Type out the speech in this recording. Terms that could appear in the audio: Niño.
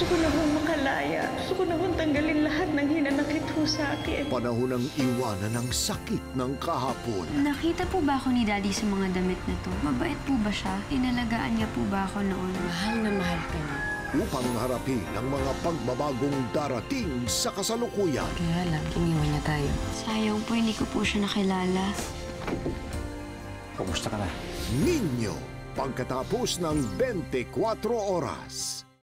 Susunod makalaya. Susunod tanggalin lahat ng hinanakit ho sa akin. Panahon ng iwanan ng sakit ng kahapon. Nakita po ba ako ni Daddy sa mga damit na to? Mabait po ba siya? Inalagaan niya po ba ako noon? Mahal na mahal ka niya. Upang harapin ang mga pagbabagong darating sa kasalukuyan. Kaya lang, iniwan niya tayo. Sayang po, hindi ko po siya nakilala. Kumusta ka na? Niño, pagkatapos ng 24 oras.